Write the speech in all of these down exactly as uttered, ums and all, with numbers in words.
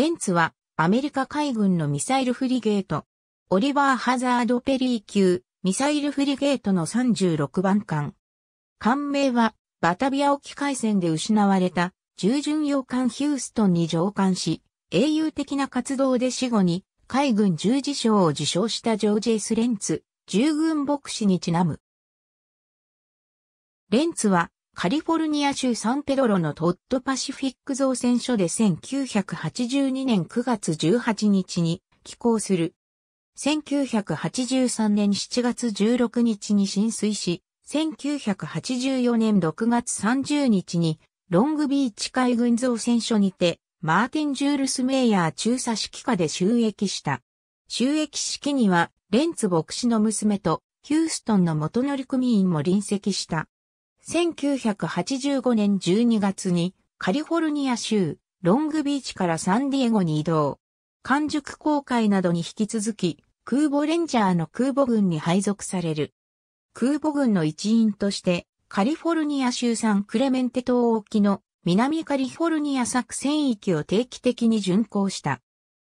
レンツはアメリカ海軍のミサイルフリゲート、オリバー・ハザード・ペリー級ミサイルフリゲートのさんじゅうろくばん艦。艦名はバタビア沖海戦で失われた重巡洋艦ヒューストンに乗艦し、英雄的な活動で死後に海軍十字章を受章したジョージ・エス・レンツ、従軍牧師にちなむ。レンツはカリフォルニア州サンペドロのトッドパシフィック造船所でせんきゅうひゃくはちじゅうにねんくがつじゅうはちにちに寄港する。せんきゅうひゃくはちじゅうさんねんしちがつじゅうろくにちに進水し、せんきゅうひゃくはちじゅうよねんろくがつさんじゅうにちにロングビーチ海軍造船所にて、マーティン・ジュールス・メイヤー中佐指揮下で収益した。収益式には、レンツ牧師の娘と、ヒューストンの元乗組員も臨席した。せんきゅうひゃくはちじゅうごねんじゅうにがつに、カリフォルニア州、ロングビーチからサンディエゴに移動。完熟航海などに引き続き、空母レンジャーの空母軍に配属される。空母軍の一員として、カリフォルニア州サンクレメンテ島沖の南カリフォルニア作戦域を定期的に巡航した。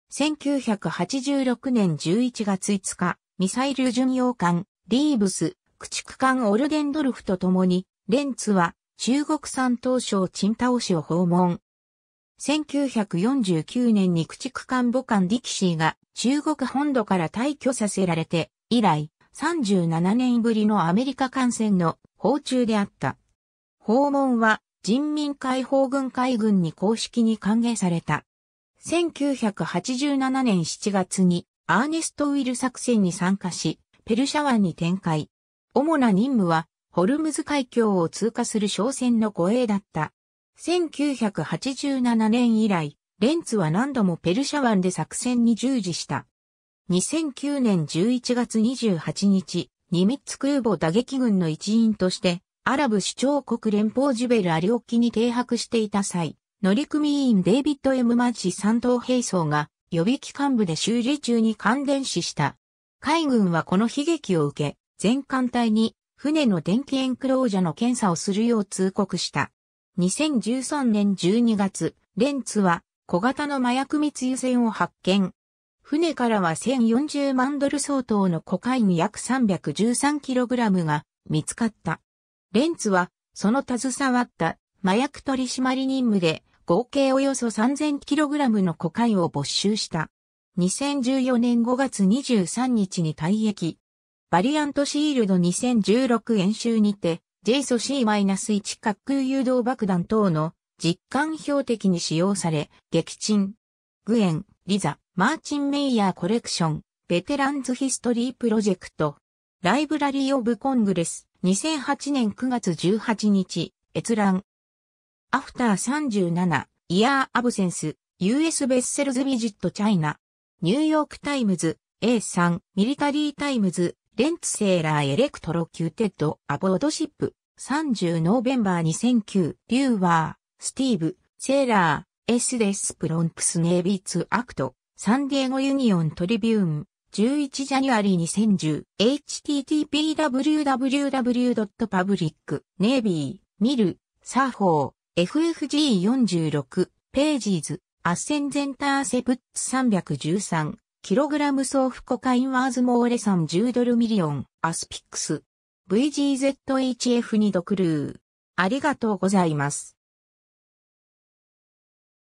せんきゅうひゃくはちじゅうろくねんじゅういちがついつか、ミサイル巡洋艦、リーブス、駆逐艦オルデンドルフと共に、レンツは中国山東省青島市を訪問。せんきゅうひゃくよんじゅうきゅうねんに駆逐艦母艦ディキシーが中国本土から退去させられて、以来さんじゅうななねんぶりのアメリカ艦船の訪中であった。訪問は人民解放軍海軍に公式に歓迎された。せんきゅうひゃくはちじゅうななねんしちがつにアーネスト・ウィル作戦に参加し、ペルシャ湾に展開。主な任務はホルムズ海峡を通過する商船の護衛だった。せんきゅうひゃくはちじゅうななねん以来、レンツは何度もペルシャ湾で作戦に従事した。にせんきゅうねんじゅういちがつにじゅうはちにち、ニミッツ空母打撃群の一員として、アラブ首長国連邦ジュベルアリ沖に停泊していた際、乗組員デイビッド・エム・マッジさん等兵曹が予備機関部で修理中に感電死した。海軍はこの悲劇を受け、全艦隊に船の電気エンクロージャの検査をするよう通告した。にせんじゅうさんねんじゅうにがつ、レンツは小型の麻薬密輸船を発見。船からはせんよんじゅうまんドル相当のコカイン約 さんびゃくじゅうさんキログラム が見つかった。レンツはその携わった麻薬取締任務で合計およそ さんぜんキログラム のコカインを没収した。にせんじゅうよねんごがつにじゅうさんにちに退役。バリアントシールドにせんじゅうろく演習にて、ジェイソーシーワン 滑空誘導爆弾等の実艦標的に使用され、撃沈。グエン・リザ・マーチン・メイヤーコレクション、ベテランズ・ヒストリー・プロジェクト。ライブラリー・オブ・コングレス、にせんはちねんくがつじゅうはちにち、閲覧。アフターさんじゅうなな、イヤー・アブセンス、ユーエス ベッセルズ・ビジット・チャイナ。ニューヨーク・タイムズ、エースリー、ミリタリー・タイムズ。レンツセーラーエレクトロキューテッドアボードシップさんじゅうノーベンバーにせんきゅうリューワースティーブセーラーエスデスプロンプスネービーツアクトサンディエゴユニオントリビューンじゅういちジャニュアリーにせんじゅう エイチティーティーピーダブリューダブリューダブリュードットパブリックネイビーミルサーフォーエフエフジーよんじゅうろく ページーズアッセンゼンターセプッツさんびゃくじゅうさんキログラム総付コカインワーズモーレサンじゅうドルミリオン、アスピックス、ブイジーゼットエイチエフにドクルー。ありがとうございます。